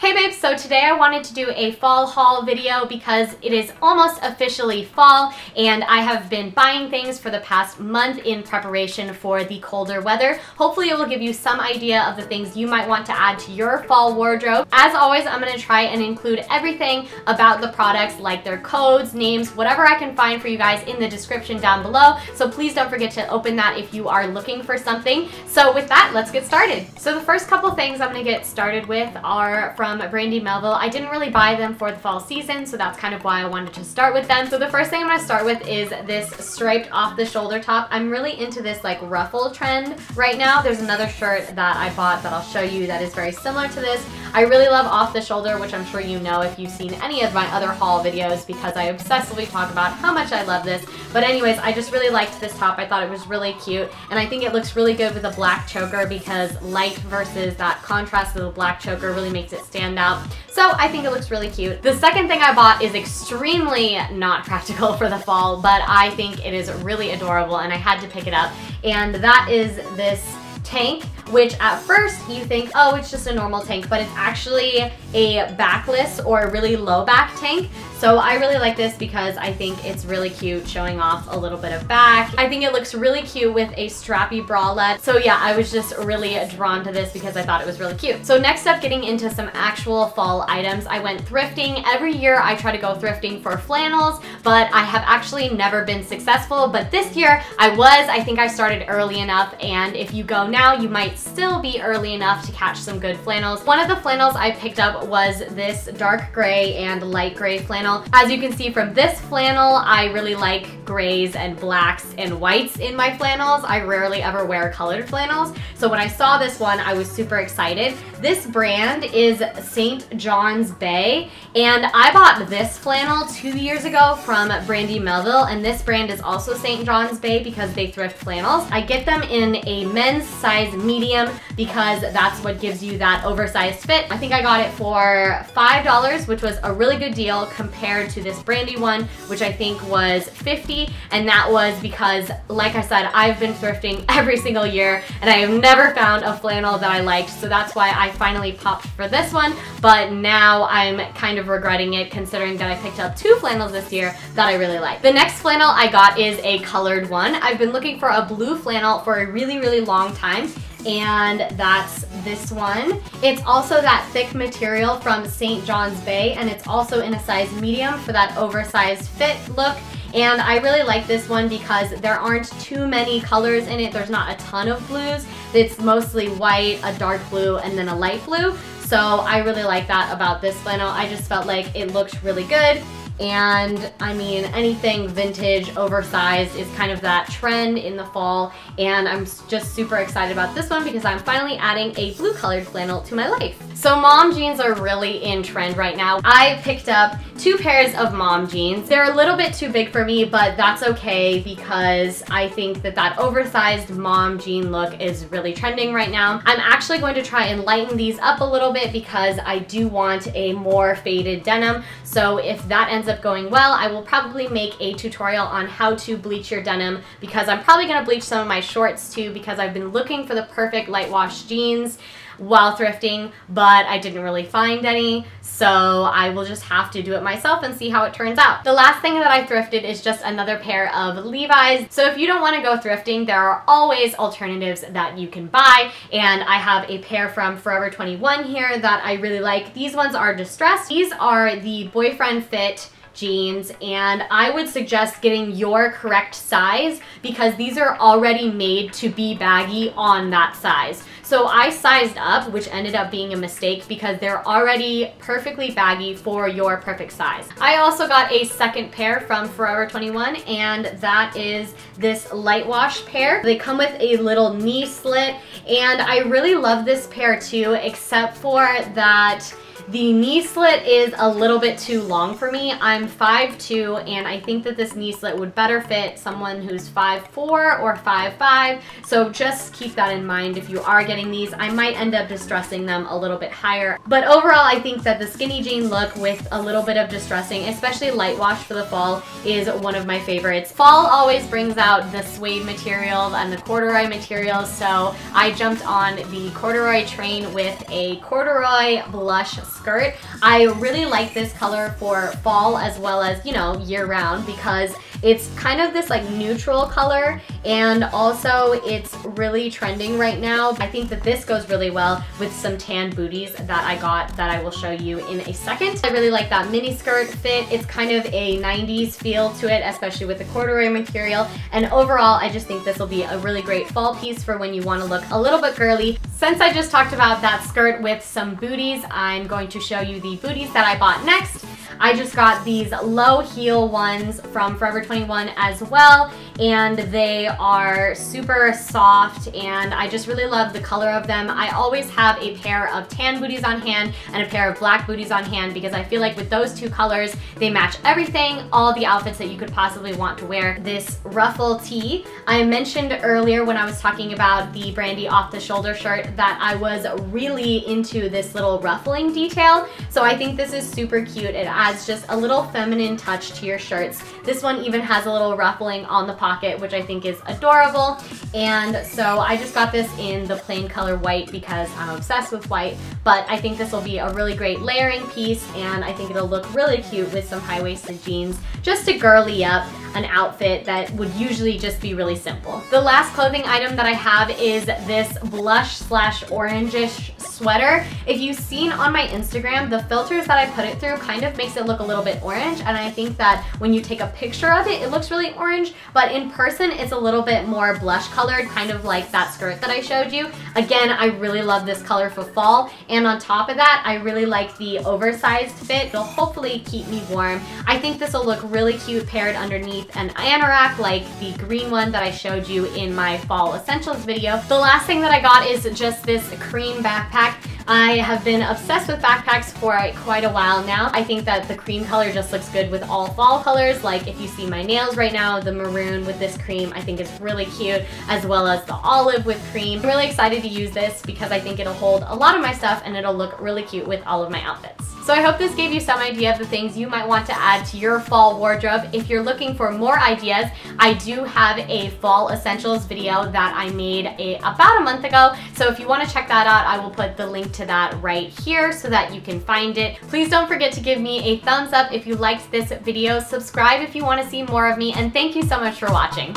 Hey babes, so today I wanted to do a fall haul video because it is almost officially fall and I have been buying things for the past month in preparation for the colder weather. Hopefully it will give you some idea of the things you might want to add to your fall wardrobe. As always, I'm going to try and include everything about the products, like their codes, names, whatever I can find for you guys in the description down below. So please don't forget to open that if you are looking for something. So with that, let's get started. So the first couple things I'm going to get started with are from Brandy Melville. I didn't really buy them for the fall season, so that's kind of why I wanted to start with them. So the first thing I'm going to start with is this striped off the shoulder top. I'm really into this like ruffle trend right now. There's another shirt that I bought that I'll show you that is very similar to this. I really love off the shoulder, which I'm sure you know if you've seen any of my other haul videos because I obsessively talk about how much I love this. But anyways, I just really liked this top. I thought it was really cute and I think it looks really good with a black choker because light versus that contrast of the black choker really makes it stand out. So I think it looks really cute. The second thing I bought is extremely not practical for the fall, but I think it is really adorable and I had to pick it up. And that is this tank, which at first you think, oh, it's just a normal tank, but it's actually a backless or really low back tank. So I really like this because I think it's really cute, showing off a little bit of back. I think it looks really cute with a strappy bralette. So yeah, I was just really drawn to this because I thought it was really cute. So next up, getting into some actual fall items, I went thrifting. Every year I try to go thrifting for flannels, but I have actually never been successful. But this year I was. I think I started early enough, and if you go now, you might still be early enough to catch some good flannels. One of the flannels I picked up was this dark gray and light gray flannel. As you can see from this flannel, I really like grays and blacks and whites in my flannels. I rarely ever wear colored flannels. So when I saw this one, I was super excited. This brand is St. John's Bay, and I bought this flannel 2 years ago from Brandy Melville, and this brand is also St. John's Bay because they thrift flannels. I get them in a men's size medium because that's what gives you that oversized fit. I think I got it for $5, which was a really good deal compared to this Brandy one, which I think was $50, and that was because, like I said, I've been thrifting every single year and I have never found a flannel that I liked, so that's why I finally popped for this one. But now I'm kind of regretting it considering that I picked up two flannels this year that I really like. The next flannel I got is a colored one. I've been looking for a blue flannel for a really, really long time, and that's this one. It's also that thick material from St. John's Bay, and it's also in a size medium for that oversized fit look. And I really like this one because there aren't too many colors in it. There's not a ton of blues. It's mostly white, a dark blue, and then a light blue. So I really like that about this flannel. I just felt like it looked really good. And I mean, anything vintage, oversized is kind of that trend in the fall. And I'm just super excited about this one because I'm finally adding a blue colored flannel to my life. So mom jeans are really in trend right now. I picked up two pairs of mom jeans. They're a little bit too big for me, but that's okay because I think that that oversized mom jean look is really trending right now. I'm actually going to try and lighten these up a little bit because I do want a more faded denim. So if that ends up going well, I will probably make a tutorial on how to bleach your denim because I'm probably gonna bleach some of my shorts too because I've been looking for the perfect light wash jeans while thrifting, but I didn't really find any, so I will just have to do it myself and see how it turns out. The last thing that I thrifted is just another pair of Levi's. So if you don't want to go thrifting, there are always alternatives that you can buy, and I have a pair from Forever 21 here that I really like. These ones are distressed. These are the boyfriend fit jeans, and I would suggest getting your correct size because these are already made to be baggy on that size. So I sized up, which ended up being a mistake because they're already perfectly baggy for your perfect size. I also got a second pair from Forever 21, and that is this light wash pair. They come with a little knee slit, and I really love this pair too, except for that the knee slit is a little bit too long for me. I'm 5'2", and I think that this knee slit would better fit someone who's 5'4" or 5'5". So just keep that in mind if you are getting these. I might end up distressing them a little bit higher. But overall, I think that the skinny jean look with a little bit of distressing, especially light wash for the fall, is one of my favorites. Fall always brings out the suede material and the corduroy material, so I jumped on the corduroy train with a corduroy blush skin skirt. I really like this color for fall as well as, you know, year round, because it's kind of this like neutral color, and also it's really trending right now. I think that this goes really well with some tan booties that I got that I will show you in a second. I really like that mini skirt fit. It's kind of a 90s feel to it, especially with the corduroy material. And overall, I just think this will be a really great fall piece for when you want to look a little bit girly. Since I just talked about that skirt with some booties, I'm going to show you the booties that I bought next. I just got these low heel ones from Forever 21 as well, and they are super soft, and I just really love the color of them. I always have a pair of tan booties on hand and a pair of black booties on hand, because I feel like with those two colors, they match everything, all the outfits that you could possibly want to wear. This ruffle tee, I mentioned earlier when I was talking about the Brandy off-the-shoulder shirt that I was really into this little ruffling detail, so I think this is super cute. It adds just a little feminine touch to your shirts. This one even has a little ruffling on the pocket, which I think is adorable. And so I just got this in the plain color white because I'm obsessed with white, but I think this will be a really great layering piece, and I think it'll look really cute with some high-waisted jeans, just to girly up an outfit that would usually just be really simple. The last clothing item that I have is this blush slash orangish sweater. If you've seen on my Instagram, the filters that I put it through kind of makes it look a little bit orange, and I think that when you take a picture of it, it looks really orange, but in person it's a little bit more blush colored, kind of like that skirt that I showed you. Again, I really love this color for fall, and on top of that, I really like the oversized fit. It'll hopefully keep me warm. I think this will look really cute paired underneath an anorak like the green one that I showed you in my fall essentials video. The last thing that I got is just this cream backpack. I have been obsessed with backpacks for quite a while now. I think that the cream color just looks good with all fall colors. Like if you see my nails right now, the maroon with this cream I think is really cute, as well as the olive with cream. I'm really excited to use this because I think it'll hold a lot of my stuff and it'll look really cute with all of my outfits. So I hope this gave you some idea of the things you might want to add to your fall wardrobe. If you're looking for more ideas, I do have a fall essentials video that I made about a month ago. So if you want to check that out, I will put the link to that right here so that you can find it. Please don't forget to give me a thumbs up if you liked this video, subscribe if you want to see more of me, and thank you so much for watching.